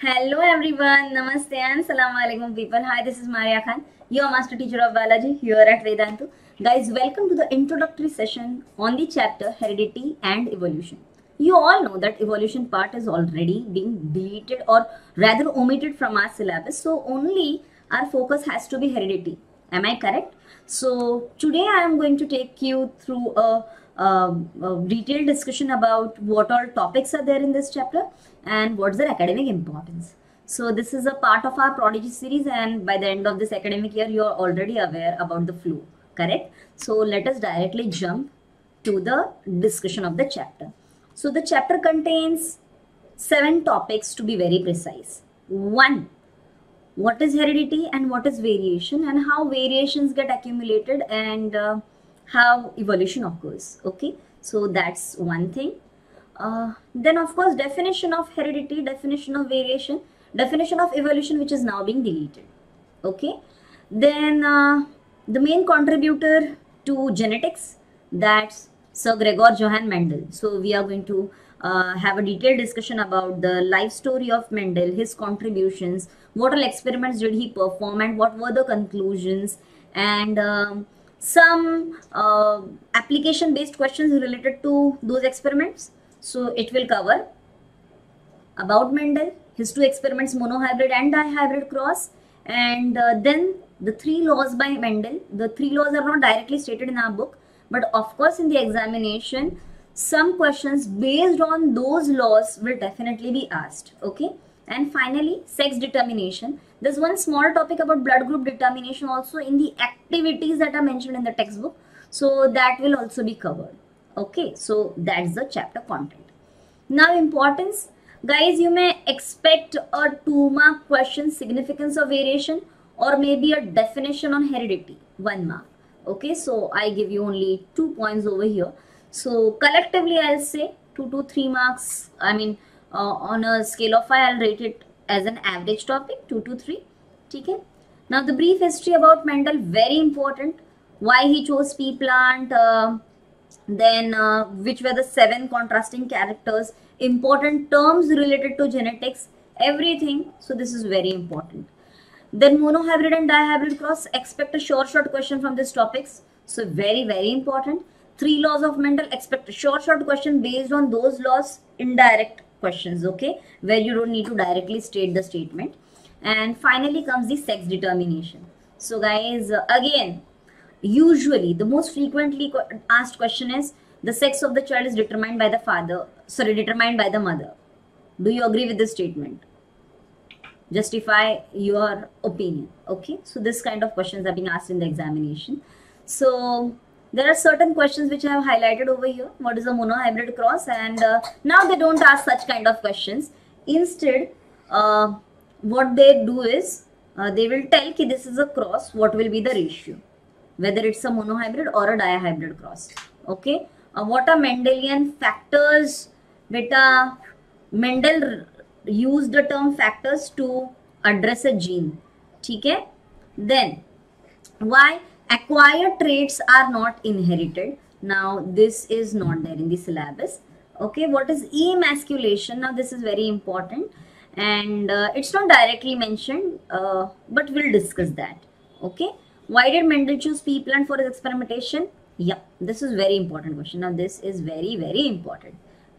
Hello everyone, Namaste and Assalamu Alaikum people. Hi, this is Maria Khan, your master teacher of biology here at Vedantu. Guys, welcome to the introductory session on the chapter Heredity and Evolution. You all know that evolution part is already being deleted or rather omitted from our syllabus. So only our focus has to be heredity. Am I correct? So today I am going to take you through a detailed discussion about what all topics are there in this chapter and what's their academic importance. So this is a part of our prodigy series, and by the end of this academic year you are already aware about the flow, correct? So let us directly jump to the discussion of the chapter. So the chapter contains 7 topics to be very precise. 1. What is heredity and what is variation, and how variations get accumulated and how evolution occurs. Okay, so that's one thing. Then of course definition of heredity, definition of variation, definition of evolution, which is now being deleted. Okay, then the main contributor to genetics, that's Sir Gregor Johann Mendel. So we are going to have a detailed discussion about the life story of Mendel, his contributions, what all experiments did he perform and what were the conclusions, and some application based questions related to those experiments. So it will cover about Mendel, his 2 experiments, monohybrid and dihybrid cross, and then the 3 laws by Mendel. The 3 laws are not directly stated in our book, but of course in the examination some questions based on those laws will definitely be asked. Okay, and finally sex determination. There's one small topic about blood group determination also in the activities that are mentioned in the textbook, so that will also be covered. Okay, so that's the chapter content. Now importance, guys, you may expect a 2-mark question, significance of variation, or maybe a definition on heredity, 1 mark. Okay, so I give you only 2 points over here. So collectively I'll say 2 to 3 marks, I mean on a scale of 5 I'll rate it as an average topic, 2 to 3. Okay. Now the brief history about Mendel, very important. Why he chose pea plant, then which were the 7 contrasting characters, important terms related to genetics, everything. So this is very important. Then monohybrid and dihybrid cross, expect a short question from these topics. So very important. 3 laws of Mendel, expect a short question based on those laws, indirect questions, okay, where you don't need to directly state the statement. And finally comes the sex determination. So guys, again, usually the most frequently asked question is the sex of the child is determined by the mother. Do you agree with this statement? Justify your opinion. Okay, so this kind of questions are being asked in the examination. So there are certain questions which I have highlighted over here. What is a monohybrid cross? And now they don't ask such kind of questions. Instead, what they do is they will tell ki this is a cross, what will be the ratio, whether it's a monohybrid or a dihybrid cross. Okay, what are Mendelian factors? Beta, Mendel use the term factors to address a gene. Okay? Then why acquired traits are not inherited. Now this is not there in the syllabus. Okay, what is emasculation? Now this is very important, and it's not directly mentioned, but we'll discuss that. Okay, why did Mendel choose pea plant for his experimentation? Yeah, this is very important question. Now this is very important.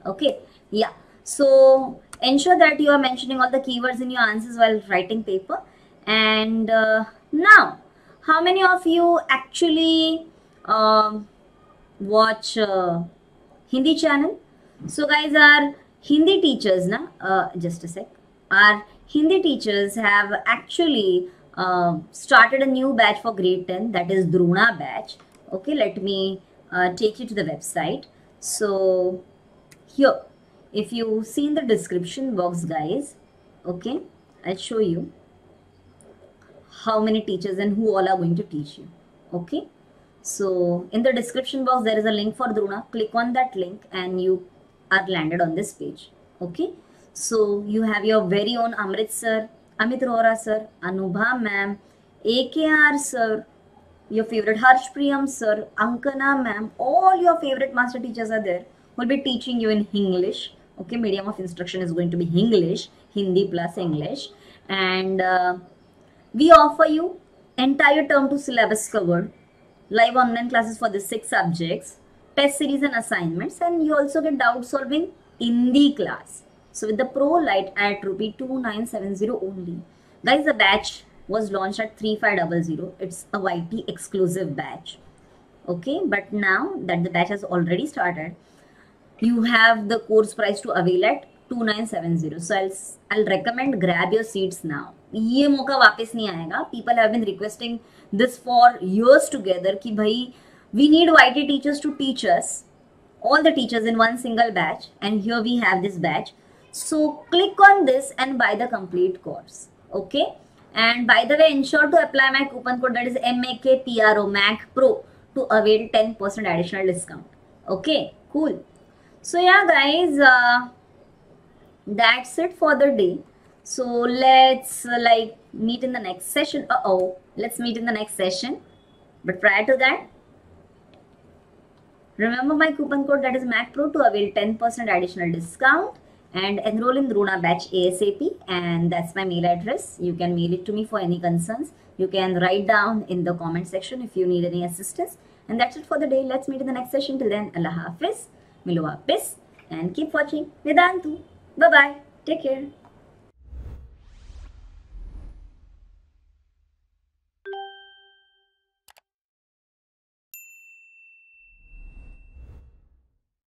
Okay, yeah. So ensure that you are mentioning all the keywords in your answers while writing paper. And now, how many of you actually watch Hindi channel? So guys, our Hindi teachers, na, just a sec, our Hindi teachers have actually started a new batch for grade 10, that is Drona batch. Okay, let me take you to the website. So here, if you see in the description box, guys, okay, I'll show you how many teachers and who all are going to teach you. Okay, so in the description box there is a link for Drona. Click on that link and you are landed on this page. Okay, so you have your very own Amrit sir, Amit Rohora sir, Anubha ma'am, AKR sir, your favorite Harsh Priyam sir, Ankana ma'am, all your favorite master teachers are there, will be teaching you in English. Okay, medium of instruction is going to be English, Hindi plus English, and we offer you entire term 2 syllabus covered, live online classes for the 6 subjects, test series and assignments, and you also get doubt solving in the class. So with the Pro Lite at ₹2970 only. Guys, the batch was launched at 3500. It's a YT exclusive batch. Okay, but now that the batch has already started, you have the course price to avail at 2970. So I'll recommend grab your seats now. ये मौका वापस नहीं आएगा. People have been requesting this for years together कि भाई we need YT teachers to teach us, all the teachers in one single batch, and here we have this batch. So click on this and buy the complete course. Okay, and by the way, ensure to apply my coupon code, that is MAKPRO, MacPro, to avail 10% additional discount. Okay, cool. So yeah guys, that's it for the day. So let's meet in the next session. Let's meet in the next session. But prior to that, remember my coupon code, that is MacPro, to avail 10% additional discount and enroll in Drona batch ASAP. And that's my mail address. You can mail it to me for any concerns. You can write down in the comment section if you need any assistance. And that's it for the day. Let's meet in the next session. Till then, Allah Hafiz, Milo Hafiz, and keep watching Vedantu. Bye bye. Take care.